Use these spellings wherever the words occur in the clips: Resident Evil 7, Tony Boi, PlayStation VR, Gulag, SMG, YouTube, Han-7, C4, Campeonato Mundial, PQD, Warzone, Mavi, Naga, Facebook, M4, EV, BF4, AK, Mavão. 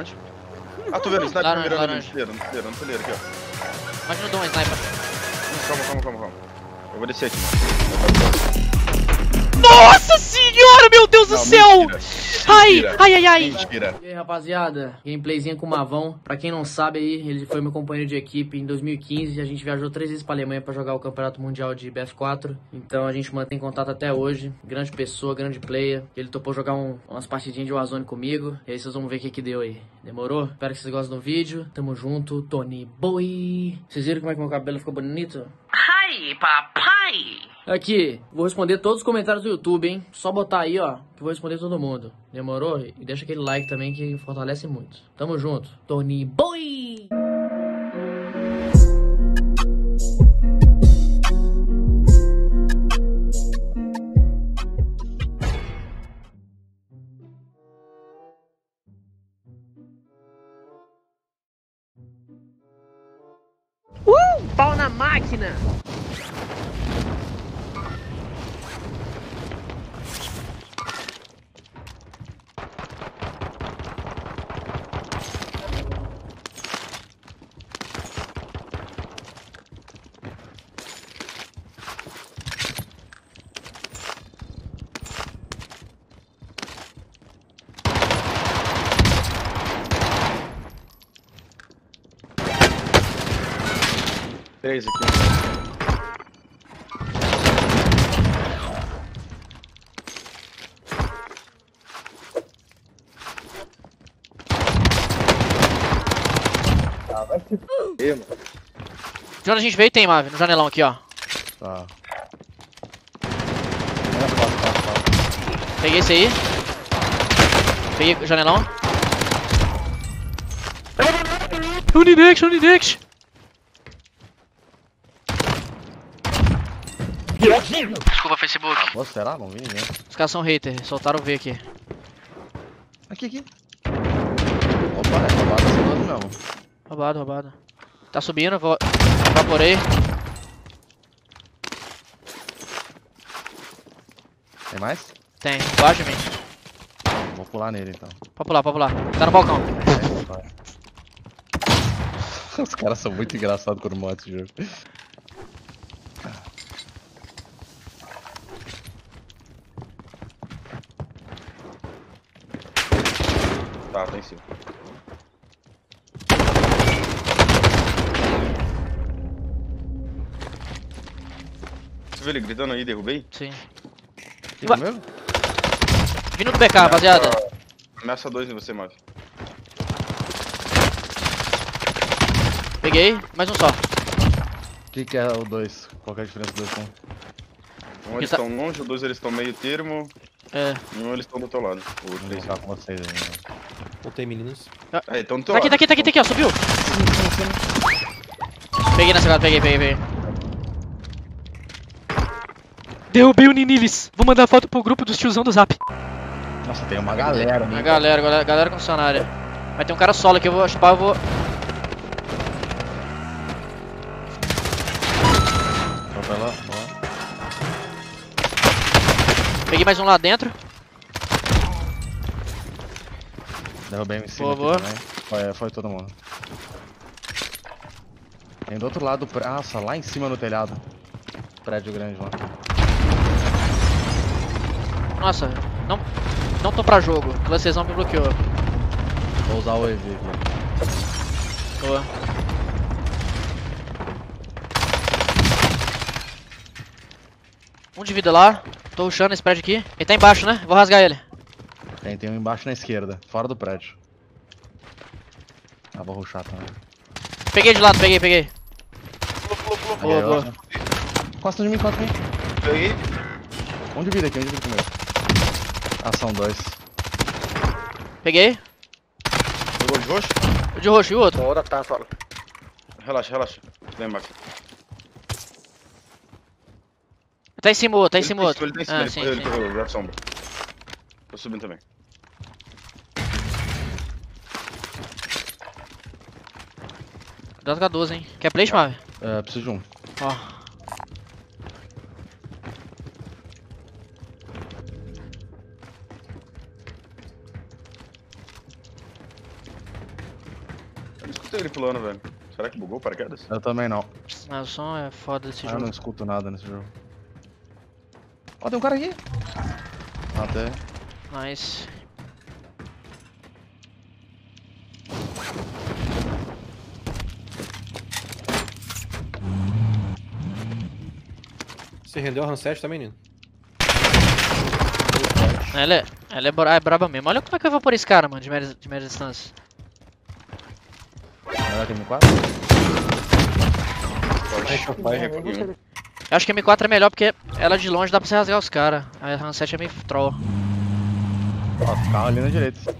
Onde? Ah, tô vendo, sniper mirando ali, no telheiro, aqui, ó. Mas não dou um sniper. Calma. Eu vou descer aqui, mano. Nossa senhora, meu Deus do céu! Ai. E aí, rapaziada, gameplayzinha com o Mavão. Pra quem não sabe aí, ele foi meu companheiro de equipe em 2015. A gente viajou 3 vezes pra Alemanha pra jogar o Campeonato Mundial de BF4. Então a gente mantém contato até hoje. Grande pessoa, grande player. Ele topou jogar umas partidinhas de Warzone comigo. E aí vocês vão ver o que que deu aí. Demorou? Espero que vocês gostem do vídeo. Tamo junto, Tony Boi. Vocês viram como é que meu cabelo ficou bonito? Ai, papai! Aqui, vou responder todos os comentários do YouTube, hein? Só botar aí, ó, que eu vou responder todo mundo. Demorou? E deixa aquele like também que fortalece muito. Tamo junto. Tony Boi! Pau na máquina! Três aqui. Ah, vai se fuder, mano. De onde a gente veio tem, Mavi, no janelão aqui, ó. Tá. Peguei esse aí. Peguei o janelão. Unidex. Desculpa, Facebook. Nossa, será? Não vi ninguém. Os caras são haters, soltaram o V aqui. Aqui. Opa, é roubado esse lado mesmo. Roubado. Tá subindo, evaporei. Tem mais? Tem, embaixo de mim. Vou pular nele então. Pode pular. Tá no balcão. É, os caras são muito engraçados quando morrem esse jogo. Tá, tem sim. Você viu ele gritando aí, derrubei? Sim. Mesmo? Vindo do BK, rapaziada. Ameaça 2 em você, Mavi. Peguei, mais um só. O que é o 2? Qual que é a diferença dos 2? Um eles estão longe, o 2 eles estão meio termo. É. Um eles estão do teu lado. O 3 tá com vocês ainda. Voltei, meninos. Aí, tão tá aqui, tá aqui, ó, subiu. Peguei na segunda, peguei. Derrubei o Ninilis. Vou mandar foto pro grupo dos tiozão do Zap. Nossa, tem uma galera, né? Galera concessionária. Mas tem um cara solo aqui, eu vou chupar, Vai lá. Peguei mais um lá dentro. Derrubei em cima também. Foi todo mundo. Tem do outro lado, praça, lá em cima no telhado. Prédio grande lá. Nossa, não tô pra jogo. O classezão me bloqueou. Vou usar o EV aqui. Boa. Um de vida lá. Tô rushando esse prédio aqui. Ele tá embaixo, né? Vou rasgar ele. Tem um embaixo na esquerda, fora do prédio. Ah, vou rushar também. Peguei de lado, peguei. Boa. Costa de mim, Peguei. Um de vida comigo. Ah, são 2. Peguei. Pegou de roxo? O de roxo e o outro? Bora, tá, fala. Relaxa. Vem embaixo. Tá em cima o outro, tá em cima o outro. Ele tá em cima, ele correu, já sombra. Tô subindo também. Cuidado com a 12, hein? Quer play, Mavi? É, preciso de um. Ó. ele pulando, velho. Será que bugou o paraquedas? Eu também não. Ah, o som é foda desse jogo. Eu não escuto nada nesse jogo. Ó, tem um cara aqui. Matei. Nice. Você rendeu a Han-7 também, Nino? Ela é braba mesmo. Olha como é que eu evaporei esse cara, mano, de média distância. Ela tem M4? Eu acho que a M4 é melhor porque ela de longe dá pra você rasgar os caras. A Han-7 é meio troll. Ó, carro ali na direita.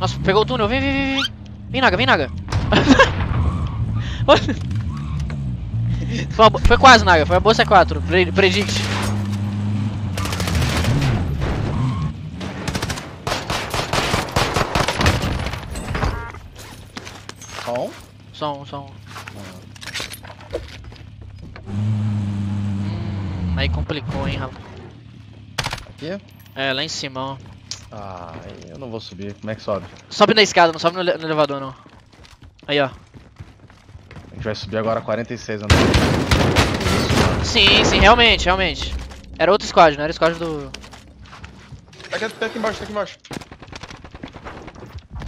Nossa, pegou o túnel. Vem. Vem, Naga. Foi quase, Naga, foi uma boa C4, predict. Só um. Aí complicou, hein, rapaz. Aqui? É, lá em cima, ó. Ah, eu não vou subir, como é que sobe? Sobe na escada, não sobe no elevador, não. Aí, ó. A gente vai subir agora 46 andar. Sim, realmente. Era outro squad, não era o squad do... Tá aqui embaixo.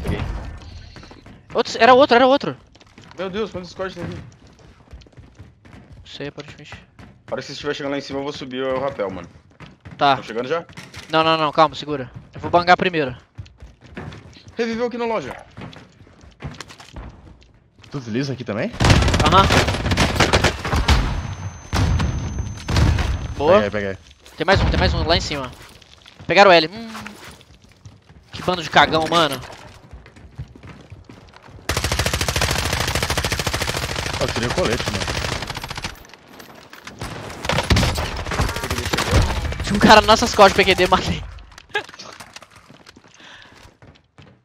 Peguei. Era outro. Meu Deus, quantos squads tem aqui? Não sei, aparentemente. Parece que se estiver chegando lá em cima eu vou subir o rapel, mano. Tá. Estão chegando já? Não, calma, segura. Eu vou bangar primeiro. Reviveu aqui na loja. Tu desliza aqui também? Aham. Boa. Peguei. Tem mais um lá em cima. Pegaram o L. Que bando de cagão, mano. Eu tirei o colete, mano. Tinha um cara nas nossas costas, PQD, matei. Aqui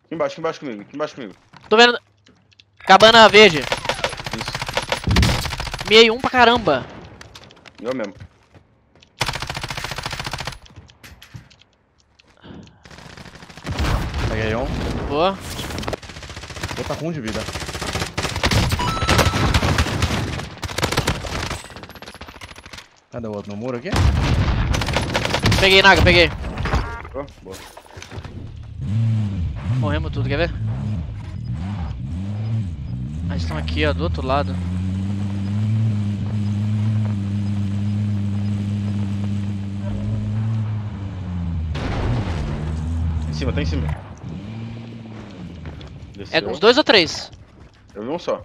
embaixo comigo. Tô vendo... Cabana verde. Isso. Meio um pra caramba. Eu mesmo. Peguei um. Boa. Vou tá com um de vida. Cadê o outro? No muro aqui? Peguei, Naga, peguei. Oh, boa. Morremos tudo, quer ver? Eles estão aqui, ó, do outro lado. Tá em cima. Desceu. É uns dois ou três? Eu vi um só.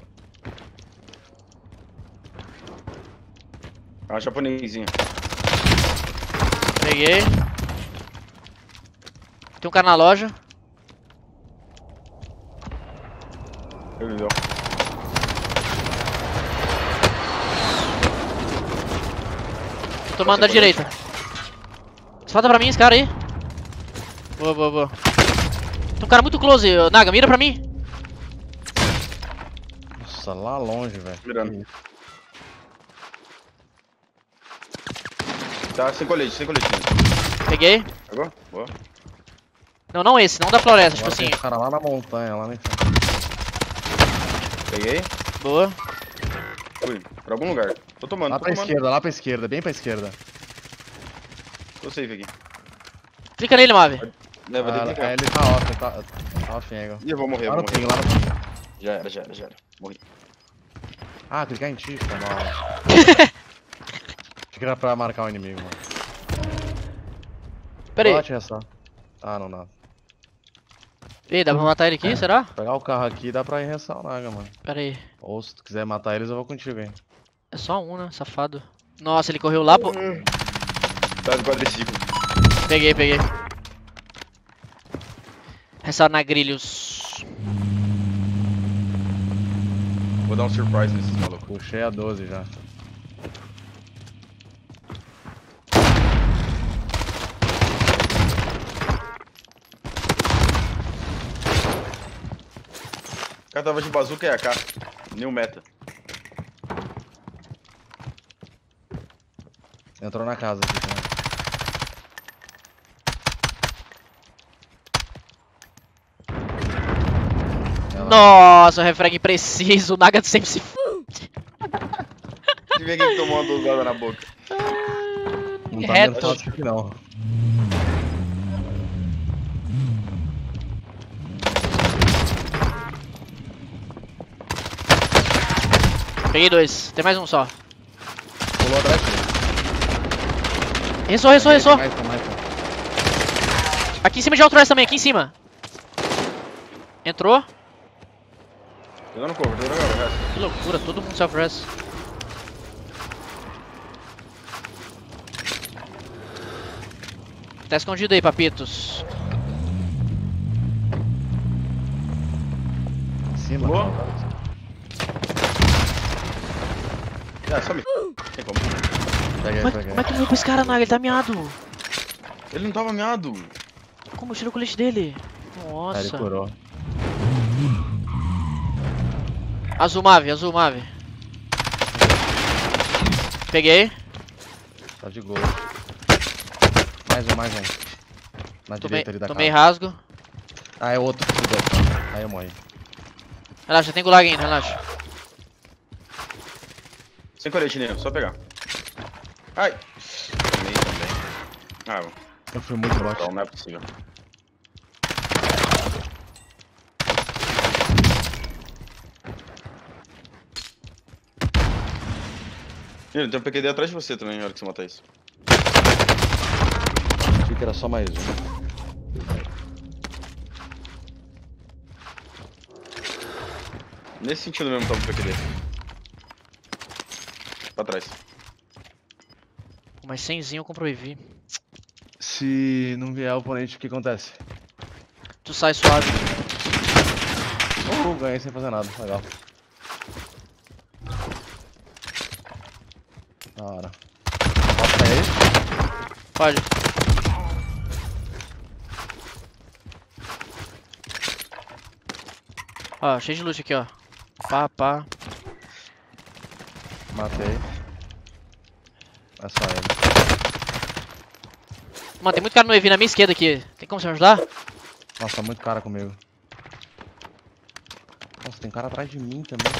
Ah, japonesinha. Peguei. Tem um cara na loja. Reviveu. Tô tomando da direita. Falta pra mim esse cara aí. Boa. Tem um cara muito close, Naga, mira pra mim. Nossa, lá longe, velho. Mirando. Tá, sem colete. Peguei. Pegou? Boa. Não esse, não da floresta, agora tipo assim. Tem cara lá na montanha, lá na frente. Peguei. Boa. Fui, pra algum lugar. Tô tomando. Lá pra esquerda, bem pra esquerda. Tô safe aqui. Clica nele, Mavi. Vai ter que clicar. Ele tá off, ele tá off, agora. Ih, eu vou morrer, lá no ping. Já era. Morri. Ah, clicar em ti, tá mal. Acho que era pra marcar o inimigo, mano. Pera aí. Ah, não dá. Ei, dá pra matar ele aqui, será? Pegar o carro aqui dá pra ir ressalnar, mano. Pera aí. Ou se tu quiser matar eles, eu vou contigo, hein. É só um, né? Safado. Nossa, ele correu lá, pô. Tá no quadriciclo. Peguei. Ressalto na grilhos. Vou dar um surprise nesses malucos. Puxei a 12 já. O cara tava de bazuca e AK. New meta. Entrou na casa aqui, né? Nossa, um refrag preciso. O Naga sempre se fode. Deixa eu ver quem tomou uma dosada na boca. Não tá reto. Aqui, não. Peguei dois. Tem mais um só. Pulou atrás. Ressou, ressou, ressou. Aqui em cima de outro também, aqui em cima. Entrou. Tô dando cover, tô dando agora. Que loucura, todo mundo self-res. Tá escondido aí, papitos. Em cima. Pulou. Ah, só me tem como. Como é que morreu com esse cara, Naga? Ele tá miado. Ele não tava miado. Como? Eu tiro o colete dele. Nossa. Ele curou. Azul Mavi, azul Mavi. Peguei. Tá de gol. Mais um. Na direita ali da casa. Tomei rasgo. Ah, é outro. Aí eu morri. Relaxa, tem gulag ainda, relaxa. Sem colete, né? Só pegar. Ai! Também. Ah, bom. Eu fui muito baixo. Não é possível. Tem um PQD atrás de você também, na hora que você matar isso. Achei que era só mais um. Nesse sentido mesmo tava o PQD. Pra trás. Mas 100zinho eu compro o EV. Se não vier o oponente, o que acontece? Tu sai suave. Ganhei sem fazer nada, legal. Da hora. Posso sair aí? Pode. Ó, cheio de loot aqui, ó. Pá, pá. Matei. É só ele. Mano, tem muito cara no EV na minha esquerda aqui. Tem como você me ajudar? Nossa, tá muito cara comigo. Nossa, tem cara atrás de mim também.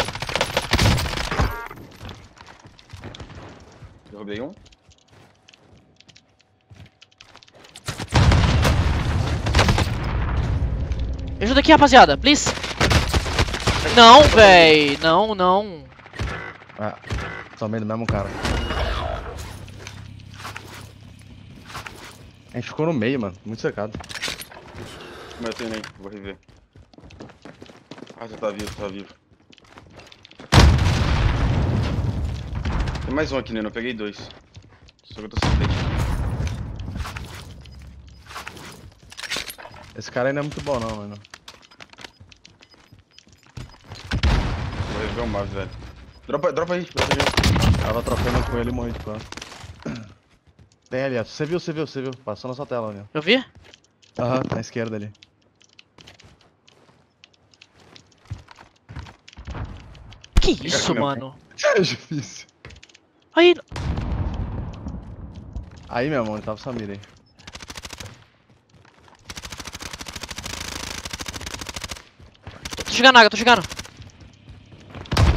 Derrubei um. Me ajuda aqui, rapaziada, please. Não, véi. Não, não. Ah. Tomei do mesmo cara. A gente ficou no meio, mano. Muito cercado. Mas eu tenho nem, vou rever. Ah, já tá vivo, tá vivo. Tem mais um aqui, né? Eu peguei dois. Só que eu tô sem leite. Esse cara ainda é muito bom não, mano. Vou rever o mapa, velho. Dropa aí, dropa aí. Tava trocando com ele e morri de plano. Tem ali, ó. Você viu. Passou na sua tela ali. Eu vi? Aham, na esquerda ali. Que isso, mano? É difícil. Aí, meu irmão, ele tava sumido aí. Tô chegando, Naga.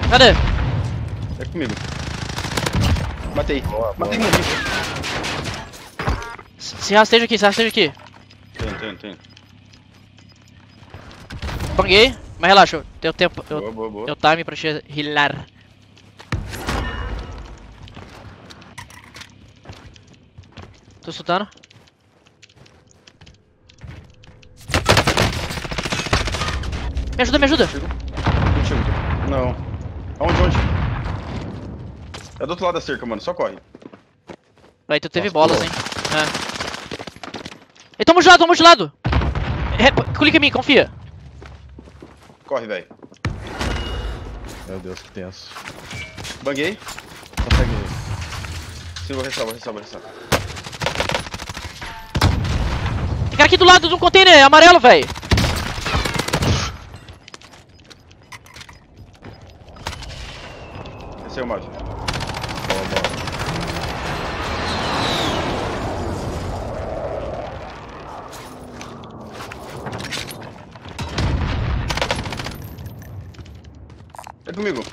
Cadê? É comigo. Matei. Boa. Se rasteja aqui. Tem. Panguei, mas relaxa, deu tempo. Boa. Deu time pra te healar. Tô soltando. Me ajuda. Não. Aonde? É do outro lado da cerca, mano. Só corre. Aí tu teve bolas, hein? É. Ele toma de lado. Clica em mim, confia. Corre, velho. Meu Deus, que tenso. Banguei. Consegue. Sim, vou ressalvar. Tem cara aqui do lado do container, é amarelo, velho. Esse é o Mavi. Vem comigo.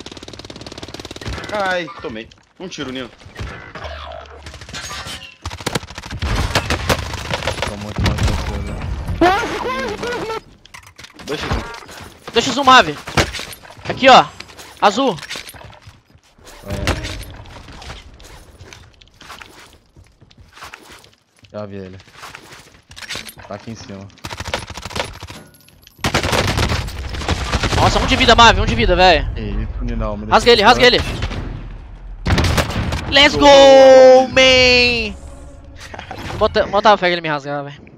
Ai, tomei. Um tiro, Nino. Quase, quase, quase. 2x1. 2x1, Mavi. Aqui, ó. Azul. Já vi ele. Tá aqui em cima. Nossa, um de vida, Mavi, um de vida, velho. Rasga ele, rasga ele. Let's go, man! Botava fé que ele me rasgava, velho.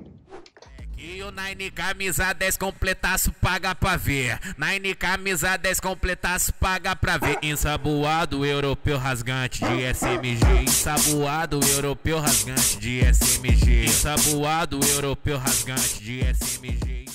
Nine camisa 10 completaço, paga pra ver. Nine camisa 10 completaço, paga pra ver. Ensaboado europeu rasgante de SMG. Ensaboado europeu rasgante de SMG. Ensaboado europeu rasgante de SMG.